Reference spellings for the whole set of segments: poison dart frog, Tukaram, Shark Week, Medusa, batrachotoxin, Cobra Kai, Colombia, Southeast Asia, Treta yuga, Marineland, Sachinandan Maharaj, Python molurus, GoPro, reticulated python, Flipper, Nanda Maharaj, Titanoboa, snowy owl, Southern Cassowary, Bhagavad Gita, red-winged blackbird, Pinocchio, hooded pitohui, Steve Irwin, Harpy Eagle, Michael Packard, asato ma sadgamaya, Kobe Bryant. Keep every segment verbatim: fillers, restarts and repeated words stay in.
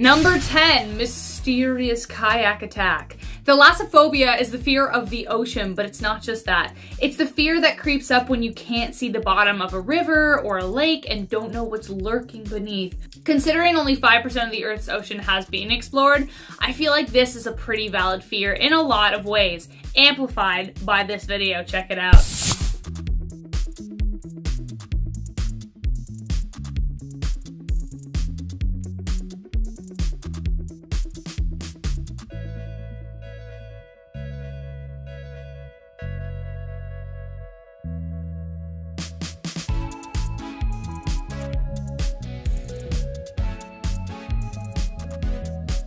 Number ten, mysterious kayak attack. Thalassophobia is the fear of the ocean, but it's not just that. It's the fear that creeps up when you can't see the bottom of a river or a lake and don't know what's lurking beneath. Considering only five percent of the Earth's ocean has been explored, I feel like this is a pretty valid fear in a lot of ways, amplified by this video. Check it out.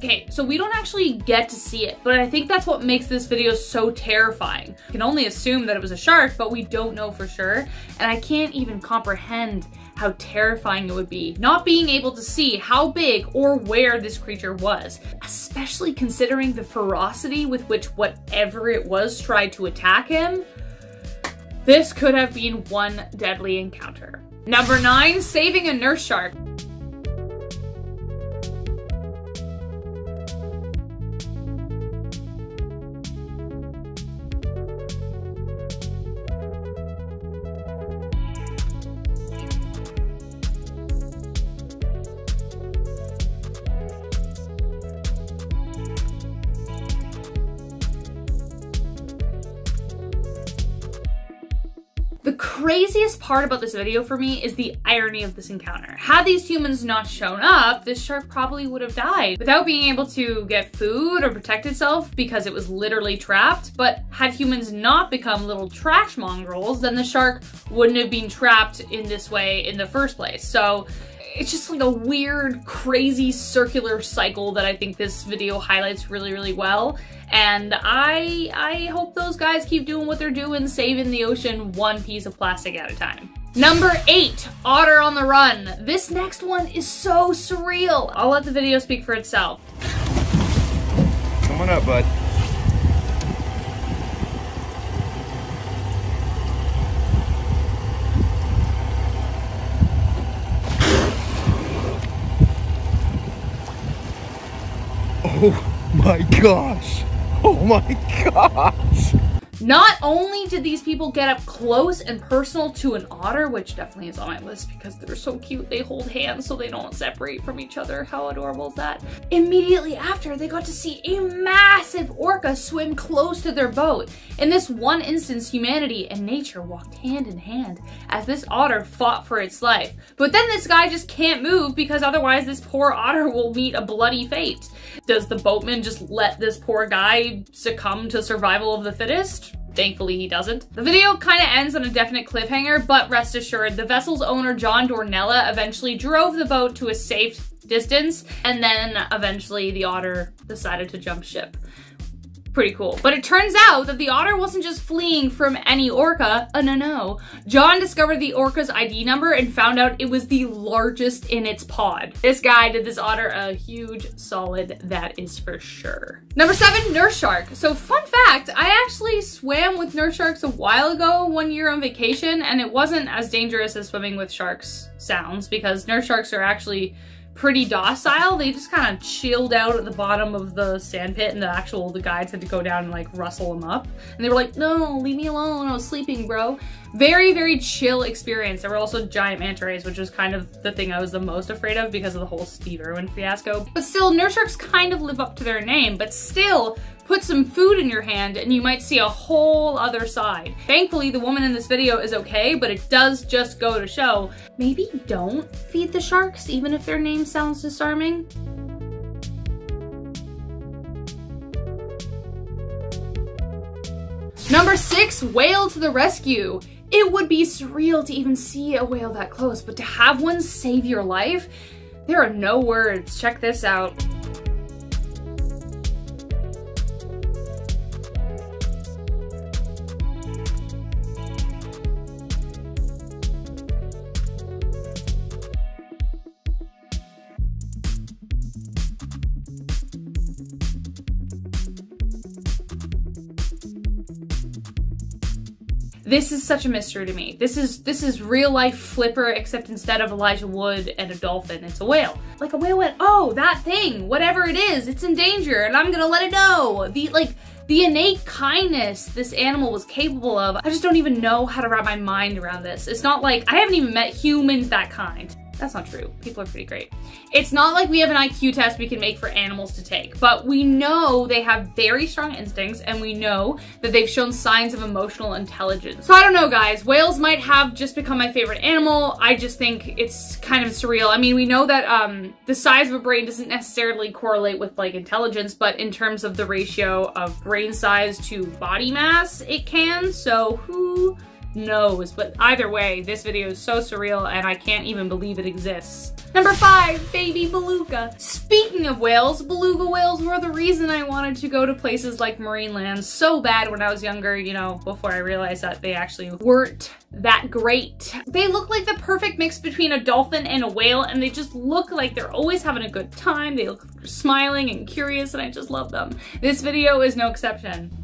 Okay, so we don't actually get to see it, but I think that's what makes this video so terrifying. We can only assume that it was a shark, but we don't know for sure, and I can't even comprehend how terrifying it would be, not being able to see how big or where this creature was, especially considering the ferocity with which whatever it was tried to attack him. This could have been one deadly encounter. Number nine, saving a nurse shark. The craziest part about this video for me is the irony of this encounter. Had these humans not shown up, this shark probably would have died without being able to get food or protect itself because it was literally trapped. But had humans not become little trash mongrels, then the shark wouldn't have been trapped in this way in the first place. So it's just like a weird, crazy circular cycle that I think this video highlights really, really well. And I I hope those guys keep doing what they're doing, saving the ocean one piece of plastic at a time. Number eight, otter on the run. This next one is so surreal. I'll let the video speak for itself. Come on up, bud. Oh my gosh. Oh my gosh. Not only did these people get up close and personal to an otter, which definitely is on my list because they're so cute, they hold hands so they don't separate from each other. How adorable is that? Immediately after, they got to see a massive orca swim close to their boat. In this one instance, humanity and nature walked hand in hand as this otter fought for its life. But then this guy just can't move because otherwise this poor otter will meet a bloody fate. Does the boatman just let this poor guy succumb to survival of the fittest? Thankfully, he doesn't. The video kind of ends on a definite cliffhanger, but rest assured, the vessel's owner, John Dornella, eventually drove the boat to a safe distance, and then eventually the otter decided to jump ship. Pretty cool. But it turns out that the otter wasn't just fleeing from any orca. Uh, no, no. John discovered the orca's I D number and found out it was the largest in its pod. This guy did this otter a huge solid, that is for sure. Number seven, nurse shark. So fun fact, I actually swam with nurse sharks a while ago, one year on vacation, and it wasn't as dangerous as swimming with sharks sounds because nurse sharks are actually pretty docile. They just kind of chilled out at the bottom of the sand pit, and the actual the guides had to go down and like rustle them up, and they were like, no, leave me alone, I was sleeping, bro. Very, very chill experience. There were also giant manta rays, which was kind of the thing I was the most afraid of because of the whole Steve Irwin fiasco. But still, nurse sharks kind of live up to their name, but still put some food in your hand and you might see a whole other side. Thankfully, the woman in this video is okay, but it does just go to show, maybe don't feed the sharks, even if their name sounds disarming. Number six, whale to the rescue. It would be surreal to even see a whale that close, but to have one save your life, there are no words. Check this out. This is such a mystery to me. This is this is real life Flipper, except instead of Elijah Wood and a dolphin, it's a whale. Like a whale went, oh, that thing, whatever it is, it's in danger and I'm gonna let it know. The like the innate kindness this animal was capable of, I just don't even know how to wrap my mind around this. It's not like, I haven't even met humans that kind. That's not true. People are pretty great. It's not like we have an I Q test we can make for animals to take, but we know they have very strong instincts and we know that they've shown signs of emotional intelligence. So I don't know, guys. Whales might have just become my favorite animal. I just think it's kind of surreal. I mean, we know that um, the size of a brain doesn't necessarily correlate with like intelligence, but in terms of the ratio of brain size to body mass, it can. So who knows? But either way, this video is so surreal and I can't even believe it exists. Number five, baby beluga. Speaking of whales, beluga whales were the reason I wanted to go to places like Marineland so bad when I was younger, you know, before I realized that they actually weren't that great. They look like the perfect mix between a dolphin and a whale, and they just look like they're always having a good time. They look like they're smiling and curious, and I just love them. This video is no exception.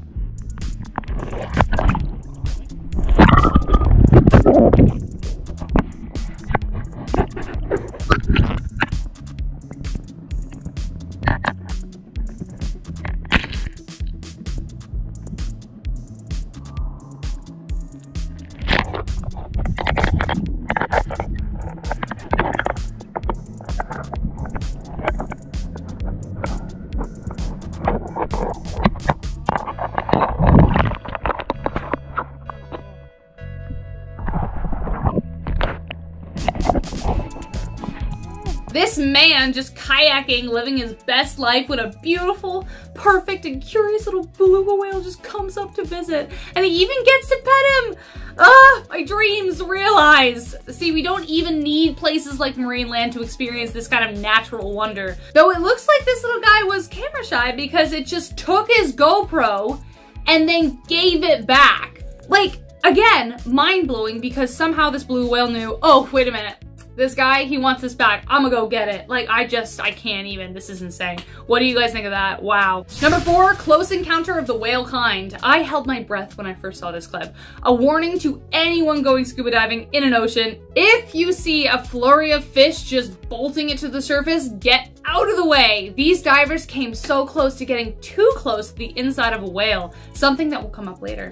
This man just kayaking, living his best life when a beautiful, perfect, and curious little beluga whale just comes up to visit, and he even gets to pet him! Ugh, my dreams realize! See, we don't even need places like Marineland to experience this kind of natural wonder. Though it looks like this little guy was camera shy because it just took his GoPro and then gave it back. Like, again, mind-blowing because somehow this blue whale knew, oh, wait a minute. This guy, he wants this back. I'ma go get it. Like, I just, I can't even. This is insane. What do you guys think of that? Wow. Number four, close encounter of the whale kind. I held my breath when I first saw this clip. A warning to anyone going scuba diving in an ocean. If you see a flurry of fish just bolting it to the surface, get out of the way. These divers came so close to getting too close to the inside of a whale, something that will come up later.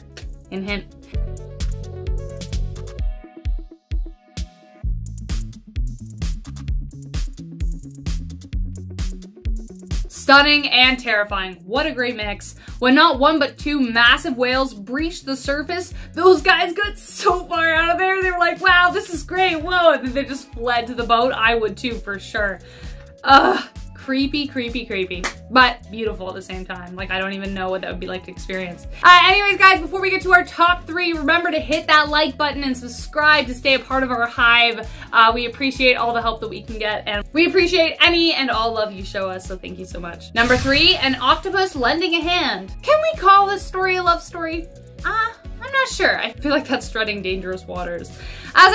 Hint, hint. Stunning and terrifying. What a great mix. When not one but two massive whales breached the surface, those guys got so far out of there, they were like, wow, this is great, whoa, and then they just fled to the boat. I would too, for sure. Ugh, creepy, creepy, creepy, but beautiful at the same time. Like, I don't even know what that would be like to experience. Uh, anyways, guys, before we get to our top three, remember to hit that like button and subscribe to stay a part of our hive. Uh, we appreciate all the help that we can get, and we appreciate any and all love you show us, so thank you so much. Number three, an octopus lending a hand. Can we call this story a love story? Ah. Uh, I'm not sure. I feel like that's treading dangerous waters. As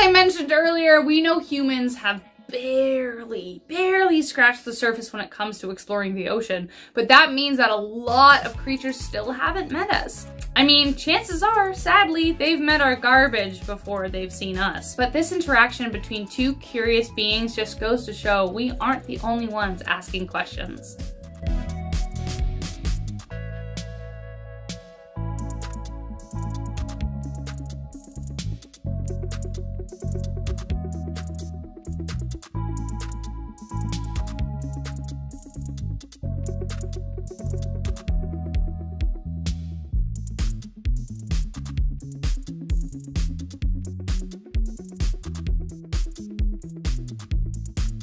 I mentioned earlier, we know humans have barely, barely scratched the surface when it comes to exploring the ocean, but that means that a lot of creatures still haven't met us. I mean, chances are, sadly, they've met our garbage before they've seen us. But this interaction between two curious beings just goes to show we aren't the only ones asking questions.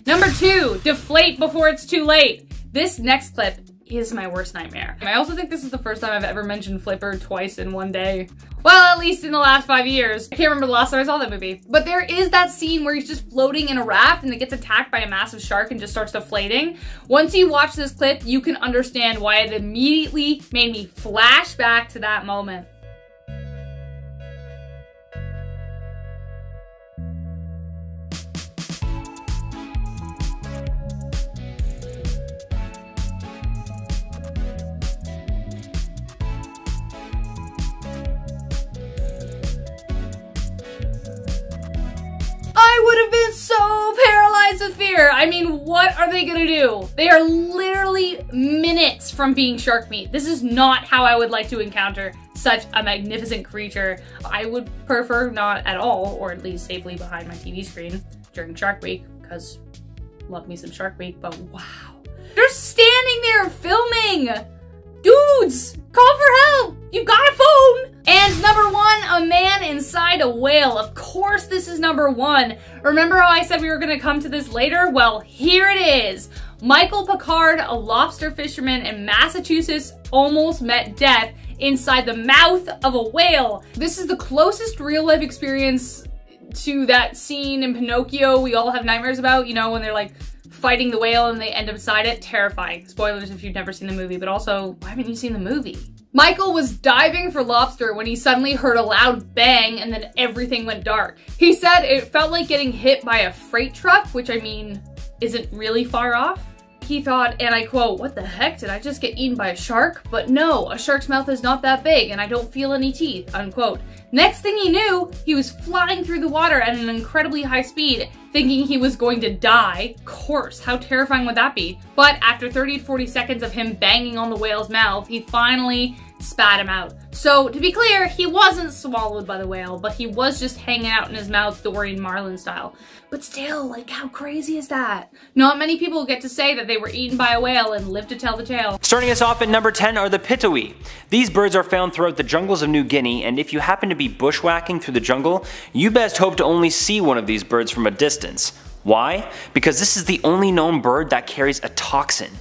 Number two, deflate before it's too late. This next clip is my worst nightmare. I also think this is the first time I've ever mentioned Flipper twice in one day. Well, at least in the last five years. I can't remember the last time I saw that movie. But there is that scene where he's just floating in a raft and it gets attacked by a massive shark and just starts deflating. Once you watch this clip, you can understand why it immediately made me flash back to that moment. I mean, what are they gonna do? They are literally minutes from being shark meat. This is not how I would like to encounter such a magnificent creature. I would prefer not at all, or at least safely behind my T V screen during Shark Week, because love me some Shark Week, but wow. They're standing there filming! Dudes, call for help! You've got a phone! And number one, a man inside a whale. Of course this is number one. Remember how I said we were gonna come to this later? Well, here it is. Michael Packard, a lobster fisherman in Massachusetts, almost met death inside the mouth of a whale. This is the closest real life experience to that scene in Pinocchio we all have nightmares about, you know, when they're like fighting the whale and they end up inside it. Terrifying. Spoilers if you've never seen the movie, but also, why haven't you seen the movie? Michael was diving for lobster when he suddenly heard a loud bang and then everything went dark. He said it felt like getting hit by a freight truck, which I mean, isn't really far off. He thought, and I quote, "What the heck, did I just get eaten by a shark? But no, a shark's mouth is not that big and I don't feel any teeth," unquote. Next thing he knew, he was flying through the water at an incredibly high speed, thinking he was going to die. Of course, how terrifying would that be? But after thirty to forty seconds of him banging on the whale's mouth, he finally spat him out. So to be clear, he wasn't swallowed by the whale, but he was just hanging out in his mouth, Dorian Marlin style. But still, like, how crazy is that? Not many people get to say that they were eaten by a whale and live to tell the tale. Starting us off at number ten are the pitohui. These birds are found throughout the jungles of New Guinea, and if you happen to be bushwhacking through the jungle, you best hope to only see one of these birds from a distance. Why? Because this is the only known bird that carries a toxin.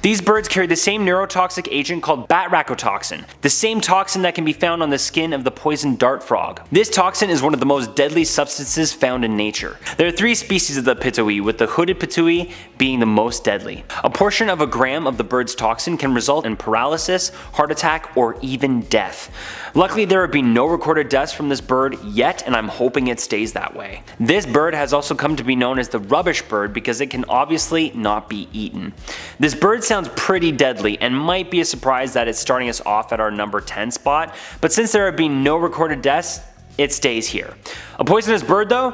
These birds carry the same neurotoxic agent called batrachotoxin, the same toxin that can be found on the skin of the poison dart frog. This toxin is one of the most deadly substances found in nature. There are three species of the pitohui, with the hooded pitohui being the most deadly. A portion of a gram of the bird's toxin can result in paralysis, heart attack, or even death. Luckily, there have been no recorded deaths from this bird yet, and I'm hoping it stays that way. This bird has also come to be known as the rubbish bird because it can obviously not be eaten. This bird Bird sounds pretty deadly and might be a surprise that it's starting us off at our number ten spot, but since there have been no recorded deaths, it stays here. A poisonous bird though?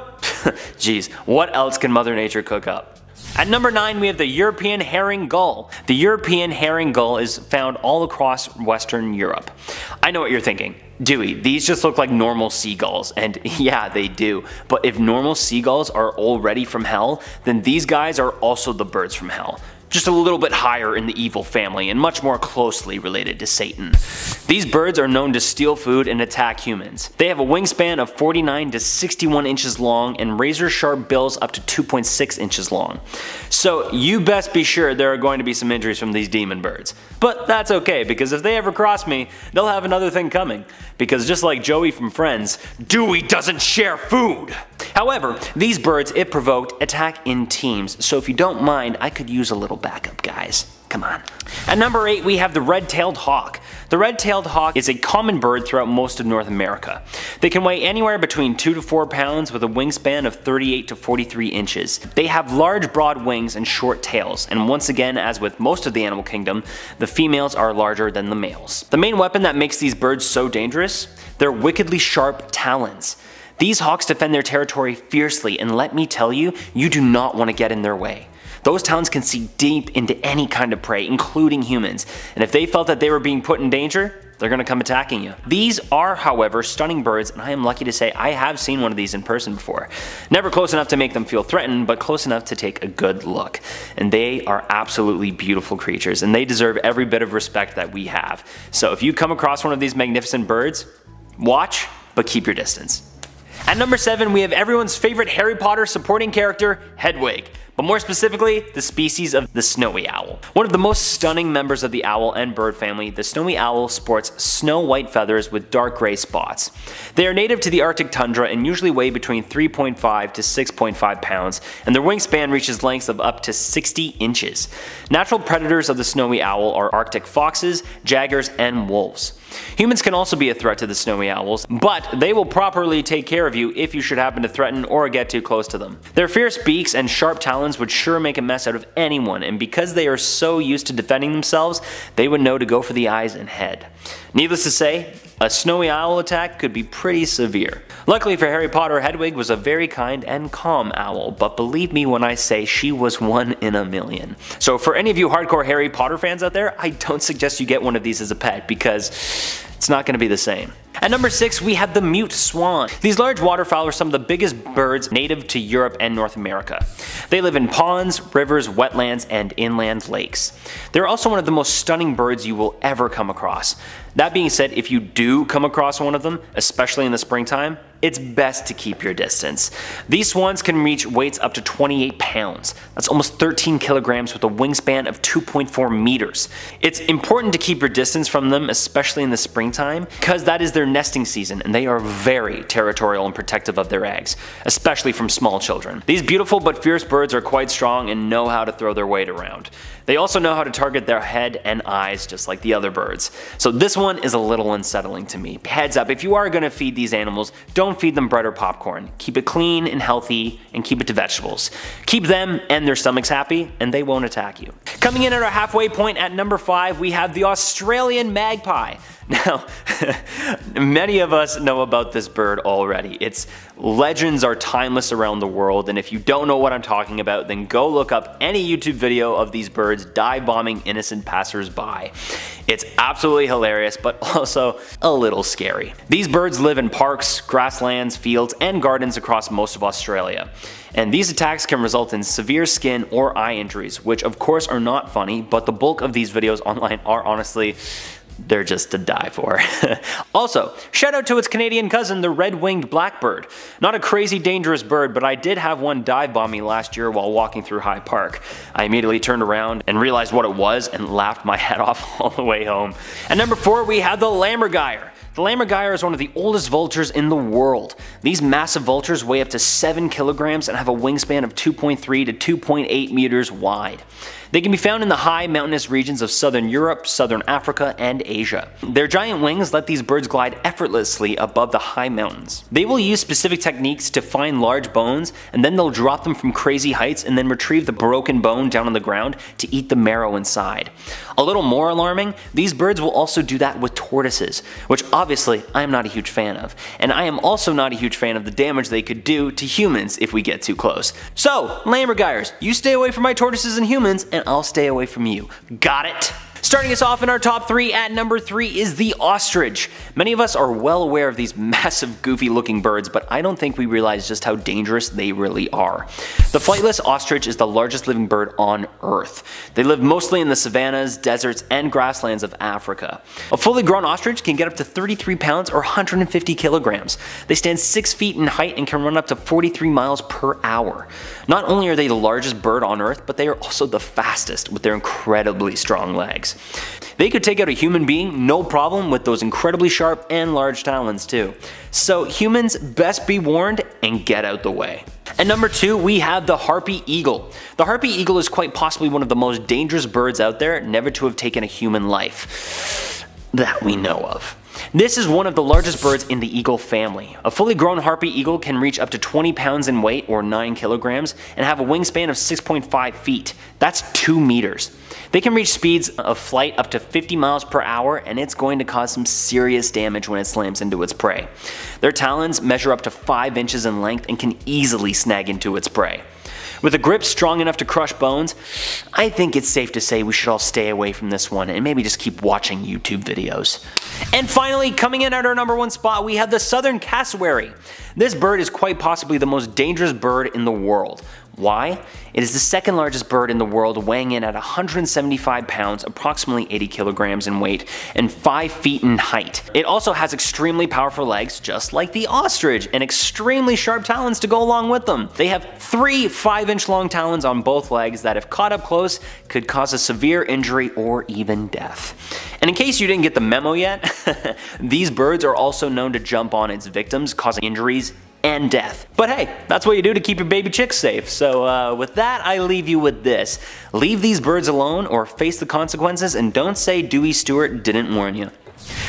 Jeez, what else can Mother Nature cook up? At number nine we have the European herring gull. The European herring gull is found all across Western Europe. I know what you're thinking. Dewey, these just look like normal seagulls, and yeah, they do. But if normal seagulls are already from hell, then these guys are also the birds from hell. Just a little bit higher in the evil family and much more closely related to Satan. These birds are known to steal food and attack humans. They have a wingspan of forty-nine to sixty-one inches long and razor sharp bills up to two point six inches long. So you best be sure there are going to be some injuries from these demon birds. But that's okay, because if they ever cross me, they'll have another thing coming. Because just like Joey from Friends, Dewey doesn't share food! However, these birds, if provoked, attack in teams, so if you don't mind, I could use a little backup, guys. Come on. At number eight we have the red-tailed hawk. The red-tailed hawk is a common bird throughout most of North America. They can weigh anywhere between two to four pounds with a wingspan of thirty-eight to forty-three inches. They have large broad wings and short tails, and once again, as with most of the animal kingdom, the females are larger than the males. The main weapon that makes these birds so dangerous? Their wickedly sharp talons. These hawks defend their territory fiercely, and let me tell you, you do not want to get in their way. Those talons can see deep into any kind of prey, including humans, and if they felt that they were being put in danger, they're gonna come attacking you. These are, however, stunning birds, and I am lucky to say I have seen one of these in person before. Never close enough to make them feel threatened, but close enough to take a good look. And they are absolutely beautiful creatures, and they deserve every bit of respect that we have. So if you come across one of these magnificent birds, watch, but keep your distance. At number seven we have everyone's favorite Harry Potter supporting character, Hedwig. But more specifically, the species of the snowy owl. One of the most stunning members of the owl and bird family, the snowy owl sports snow-white feathers with dark gray spots. They are native to the Arctic tundra and usually weigh between three point five to six point five pounds, and their wingspan reaches lengths of up to sixty inches. Natural predators of the snowy owl are Arctic foxes, jaggers, and wolves. Humans can also be a threat to the snowy owls, but they will properly take care of you if you should happen to threaten or get too close to them. Their fierce beaks and sharp talons would sure make a mess out of anyone, and because they are so used to defending themselves, they would know to go for the eyes and head. Needless to say, a snowy owl attack could be pretty severe. Luckily for Harry Potter, Hedwig was a very kind and calm owl, but believe me when I say she was one in a million. So for any of you hardcore Harry Potter fans out there, I don't suggest you get one of these as a pet because it's not going to be the same. At number six, we have the mute swan. These large waterfowl are some of the biggest birds native to Europe and North America. They live in ponds, rivers, wetlands, and inland lakes. They're also one of the most stunning birds you will ever come across. That being said, if you do come across one of them, especially in the springtime, it's best to keep your distance. These swans can reach weights up to twenty-eight pounds. That's almost thirteen kilograms with a wingspan of two point four meters. It's important to keep your distance from them, especially in the springtime, because that is their nesting season and they are very territorial and protective of their eggs, especially from small children. These beautiful but fierce birds are quite strong and know how to throw their weight around. They also know how to target their head and eyes just like the other birds. So this one is a little unsettling to me. Heads up, if you are going to feed these animals, don't Don't feed them bread or popcorn. Keep it clean and healthy and keep it to vegetables. Keep them and their stomachs happy and they won't attack you. Coming in at our halfway point at number five, we have the Australian magpie. Now, many of us know about this bird already. Its legends are timeless around the world, and if you don't know what I'm talking about, then go look up any YouTube video of these birds dive bombing innocent passersby. It's absolutely hilarious, but also a little scary. These birds live in parks, grasslands, fields, and gardens across most of Australia. And these attacks can result in severe skin or eye injuries, which of course are not funny, but the bulk of these videos online are honestly, they're just to die for. Also, shout out to its Canadian cousin, the red-winged blackbird. Not a crazy dangerous bird, but I did have one dive bomb me last year while walking through High Park. I immediately turned around and realized what it was and laughed my head off all the way home. At number four, we have the Lammergeier. The Lammergeier is one of the oldest vultures in the world. These massive vultures weigh up to seven kilograms and have a wingspan of two point three to two point eight meters wide. They can be found in the high mountainous regions of southern Europe, southern Africa, and Asia. Their giant wings let these birds glide effortlessly above the high mountains. They will use specific techniques to find large bones, and then they'll drop them from crazy heights and then retrieve the broken bone down on the ground to eat the marrow inside. A little more alarming, these birds will also do that with tortoises, which obviously I am not a huge fan of. And I am also not a huge fan of the damage they could do to humans if we get too close. So, Lammergeiers, you stay away from my tortoises and humans, and I'll stay away from you. Got it? Starting us off in our top three at number three is the ostrich. Many of us are well aware of these massive goofy looking birds, but I don't think we realize just how dangerous they really are. The flightless ostrich is the largest living bird on Earth. They live mostly in the savannas, deserts, and grasslands of Africa. A fully grown ostrich can get up to thirty-three pounds or one hundred fifty kilograms. They stand six feet in height and can run up to forty-three miles per hour. Not only are they the largest bird on Earth, but they are also the fastest with their incredibly strong legs. They could take out a human being, no problem, with those incredibly sharp and large talons too. So humans, best be warned and get out the way. At number two, we have the Harpy Eagle. The Harpy Eagle is quite possibly one of the most dangerous birds out there, never to have taken a human life that we know of. This is one of the largest birds in the eagle family. A fully grown harpy eagle can reach up to twenty pounds in weight or nine kilograms and have a wingspan of six point five feet. That's two meters. They can reach speeds of flight up to fifty miles per hour, and it's going to cause some serious damage when it slams into its prey. Their talons measure up to five inches in length and can easily snag into its prey. With a grip strong enough to crush bones, I think it's safe to say we should all stay away from this one and maybe just keep watching YouTube videos. And finally, coming in at our number one spot, we have the southern cassowary. This bird is quite possibly the most dangerous bird in the world. Why? It is the second largest bird in the world, weighing in at one hundred seventy-five pounds, approximately eighty kilograms in weight, and five feet in height. It also has extremely powerful legs, just like the ostrich, and extremely sharp talons to go along with them. They have three five inch long talons on both legs that, if caught up close, could cause a severe injury or even death. And in case you didn't get the memo yet, these birds are also known to jump on its victims, causing injuries and death. But hey, that's what you do to keep your baby chicks safe. So uh, with that, I leave you with this. Leave these birds alone or face the consequences, and don't say Dewey Stewart didn't warn you.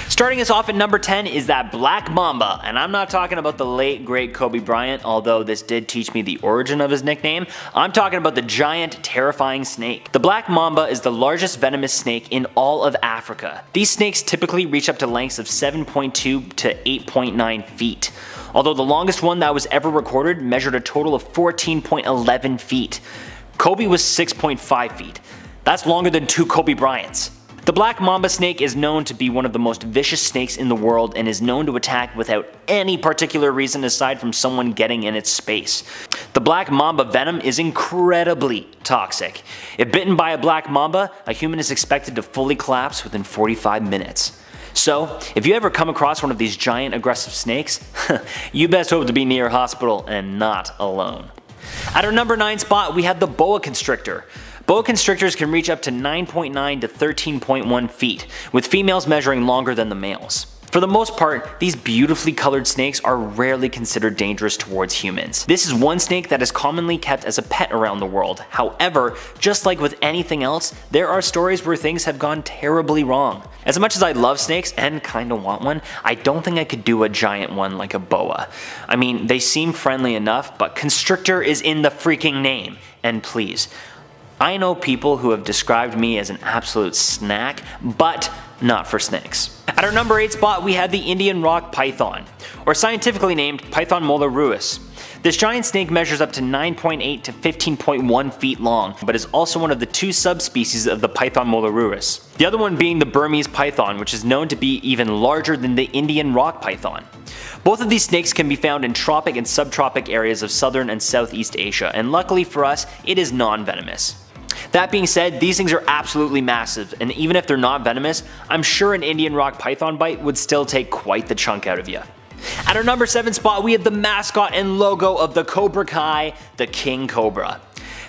Starting us off at number ten is that black mamba, and I'm not talking about the late great Kobe Bryant, although this did teach me the origin of his nickname. I'm talking about the giant, terrifying snake. The black mamba is the largest venomous snake in all of Africa. These snakes typically reach up to lengths of seven point two to eight point nine feet. Although the longest one that was ever recorded measured a total of fourteen point one one feet. Kobe was six point five feet. That's longer than two Kobe Bryants. The black mamba snake is known to be one of the most vicious snakes in the world and is known to attack without any particular reason aside from someone getting in its space. The black mamba venom is incredibly toxic. If bitten by a black mamba, a human is expected to fully collapse within forty-five minutes. So, if you ever come across one of these giant aggressive snakes, you best hope to be near a hospital and not alone. At our number nine spot, we have the boa constrictor. Boa constrictors can reach up to nine point nine to thirteen point one feet, with females measuring longer than the males. For the most part, these beautifully colored snakes are rarely considered dangerous towards humans. This is one snake that is commonly kept as a pet around the world. However, just like with anything else, there are stories where things have gone terribly wrong. As much as I love snakes and kinda want one, I don't think I could do a giant one like a boa. I mean, they seem friendly enough, but constrictor is in the freaking name. And please, I know people who have described me as an absolute snack, but not for snakes. At our number eight spot, we have the Indian rock python, or scientifically named Python molurus. This giant snake measures up to nine point eight to fifteen point one feet long, but is also one of the two subspecies of the Python molurus. The other one being the Burmese python, which is known to be even larger than the Indian rock python. Both of these snakes can be found in tropic and subtropic areas of southern and southeast Asia, and luckily for us, it is non-venomous. That being said, these things are absolutely massive, and even if they're not venomous, I'm sure an Indian rock python bite would still take quite the chunk out of you. At our number seven spot, we have the mascot and logo of the Cobra Kai, the King Cobra.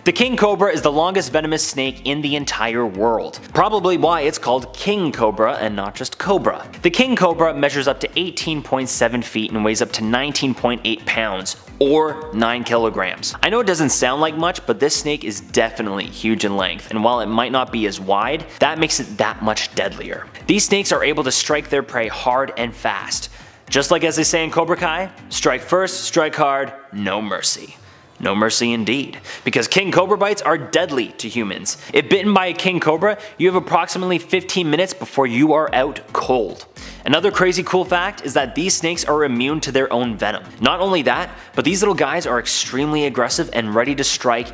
The King Cobra is the longest venomous snake in the entire world, probably why it's called King Cobra and not just Cobra. The King Cobra measures up to eighteen point seven feet and weighs up to nineteen point eight pounds, or nine kilograms. I know it doesn't sound like much, but this snake is definitely huge in length, and while it might not be as wide, that makes it that much deadlier. These snakes are able to strike their prey hard and fast. Just like as they say in Cobra Kai, strike first, strike hard, no mercy. No mercy indeed, because king cobra bites are deadly to humans. If bitten by a king cobra, you have approximately fifteen minutes before you are out cold. Another crazy cool fact is that these snakes are immune to their own venom. Not only that, but these little guys are extremely aggressive and ready to strike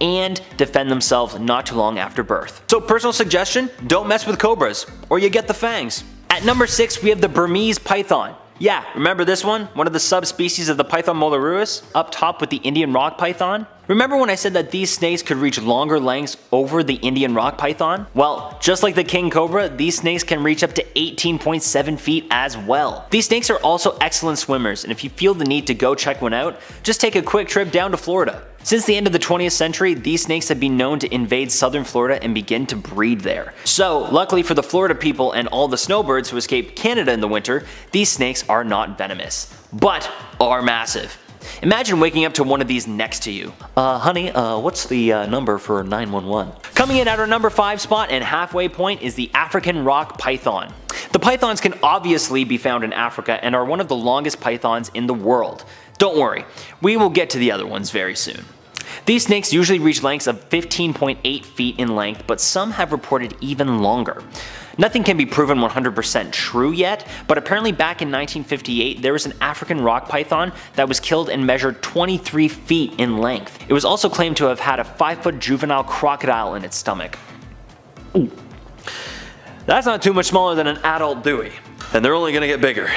and defend themselves not too long after birth. So personal suggestion, don't mess with cobras, or you get the fangs. At number six, we have the Burmese python. Yeah, remember this one? One of the subspecies of the Python molurus, up top with the Indian rock python? Remember when I said that these snakes could reach longer lengths over the Indian rock python? Well, just like the king cobra, these snakes can reach up to eighteen point seven feet as well. These snakes are also excellent swimmers, and if you feel the need to go check one out, just take a quick trip down to Florida. Since the end of the twentieth century, these snakes have been known to invade southern Florida and begin to breed there. So, luckily for the Florida people and all the snowbirds who escape Canada in the winter, these snakes are not venomous, but are massive. Imagine waking up to one of these next to you. Uh, honey, uh, what's the uh, number for nine one one? Coming in at our number five spot and halfway point is the African rock python. The pythons can obviously be found in Africa and are one of the longest pythons in the world. Don't worry, we will get to the other ones very soon. These snakes usually reach lengths of fifteen point eight feet in length, but some have reported even longer. Nothing can be proven one hundred percent true yet, but apparently back in nineteen fifty-eight there was an African rock python that was killed and measured twenty-three feet in length. It was also claimed to have had a five foot juvenile crocodile in its stomach. Ooh. That's not too much smaller than an adult Dewey, and they're only gonna get bigger.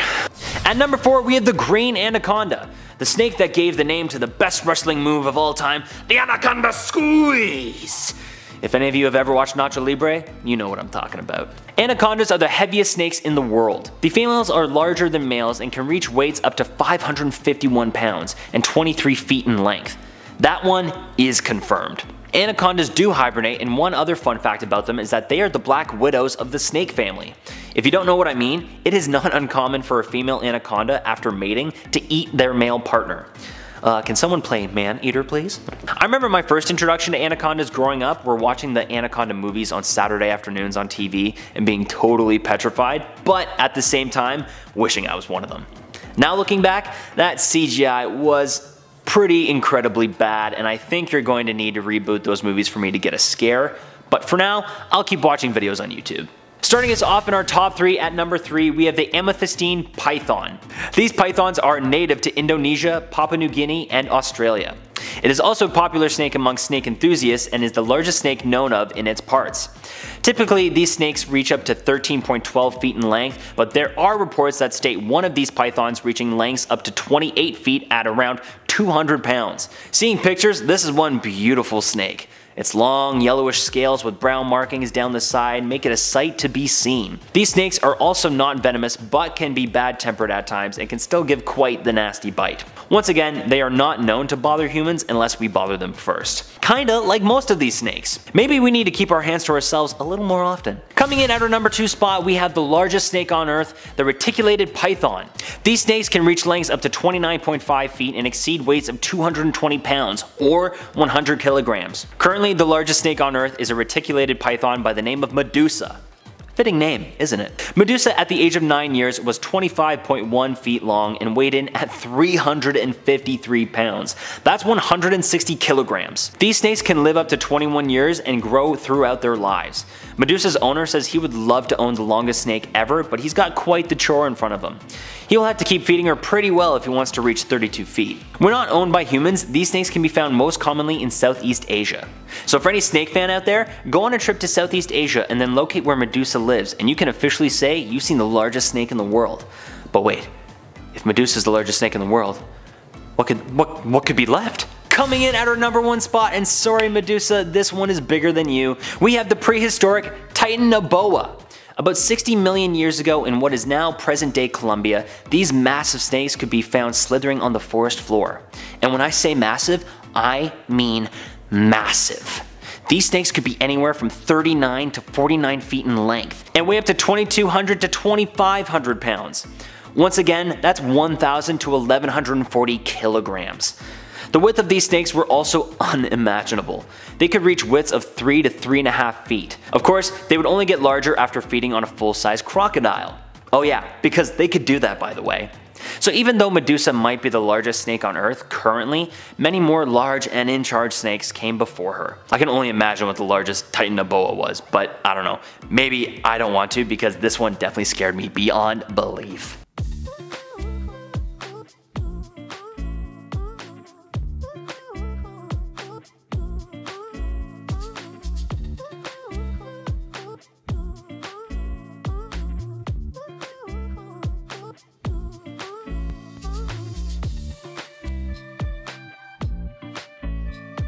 At number four, we have the green anaconda, the snake that gave the name to the best wrestling move of all time, the Anaconda Squeeze. If any of you have ever watched Nacho Libre, you know what I'm talking about. Anacondas are the heaviest snakes in the world. The females are larger than males and can reach weights up to five hundred fifty-one pounds and twenty-three feet in length. That one is confirmed. Anacondas do hibernate, and one other fun fact about them is that they are the black widows of the snake family. If you don't know what I mean, it is not uncommon for a female anaconda after mating to eat their male partner. Uh, can someone play Man-Eater, please? I remember my first introduction to anacondas growing up were watching the anaconda movies on Saturday afternoons on T V and being totally petrified, but at the same time, wishing I was one of them. Now looking back, that C G I was pretty incredibly bad, and I think you're going to need to reboot those movies for me to get a scare. But for now, I'll keep watching videos on YouTube. Starting us off in our top three, at number three, we have the amethystine python. These pythons are native to Indonesia, Papua New Guinea, and Australia. It is also a popular snake among snake enthusiasts and is the largest snake known of in its parts. Typically, these snakes reach up to thirteen point one two feet in length, but there are reports that state one of these pythons reaching lengths up to twenty-eight feet at around two hundred pounds. Seeing pictures, this is one beautiful snake. Its long, yellowish scales with brown markings down the side make it a sight to be seen. These snakes are also not venomous, but can be bad-tempered at times and can still give quite the nasty bite. Once again, they are not known to bother humans unless we bother them first. Kinda like most of these snakes. Maybe we need to keep our hands to ourselves a little more often. Coming in at our number two spot, we have the largest snake on Earth, the reticulated python. These snakes can reach lengths up to twenty-nine point five feet and exceed weights of two hundred twenty pounds or one hundred kilograms. Currently, the largest snake on Earth is a reticulated python by the name of Medusa. Fitting name, isn't it? Medusa, at the age of nine years, was twenty-five point one feet long and weighed in at three hundred fifty-three pounds. That's one hundred sixty kilograms. These snakes can live up to twenty-one years and grow throughout their lives. Medusa's owner says he would love to own the longest snake ever, but he's got quite the chore in front of him. He'll have to keep feeding her pretty well if he wants to reach thirty-two feet. When not owned by humans, these snakes can be found most commonly in Southeast Asia. So for any snake fan out there, go on a trip to Southeast Asia and then locate where Medusa lives, and you can officially say you've seen the largest snake in the world. But wait, if Medusa's the largest snake in the world, what could what what could be left? Coming in at our number one spot, and sorry Medusa, this one is bigger than you, we have the prehistoric Titanoboa. About sixty million years ago in what is now present-day Colombia, these massive snakes could be found slithering on the forest floor. And when I say massive, I mean massive. These snakes could be anywhere from thirty-nine to forty-nine feet in length and weigh up to twenty-two hundred to twenty-five hundred pounds. Once again, that's one thousand to eleven hundred forty kilograms. The width of these snakes were also unimaginable. They could reach widths of three to three and a half feet. Of course, they would only get larger after feeding on a full-size crocodile. Oh yeah, because they could do that, by the way. So even though Medusa might be the largest snake on Earth currently, many more large and in-charge snakes came before her. I can only imagine what the largest Titanoboa was, but I don't know. Maybe I don't want to, because this one definitely scared me beyond belief.